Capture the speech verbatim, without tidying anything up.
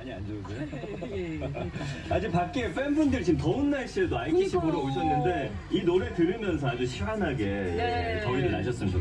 많이 안 좋으세요? 예, 예. 아주 밖에 팬분들 지금 더운 날씨에도 아이키즈 보러 오셨는데 이 노래 들으면서 아주 시원하게 예, 예. 더위를 나셨으면 좋겠네요.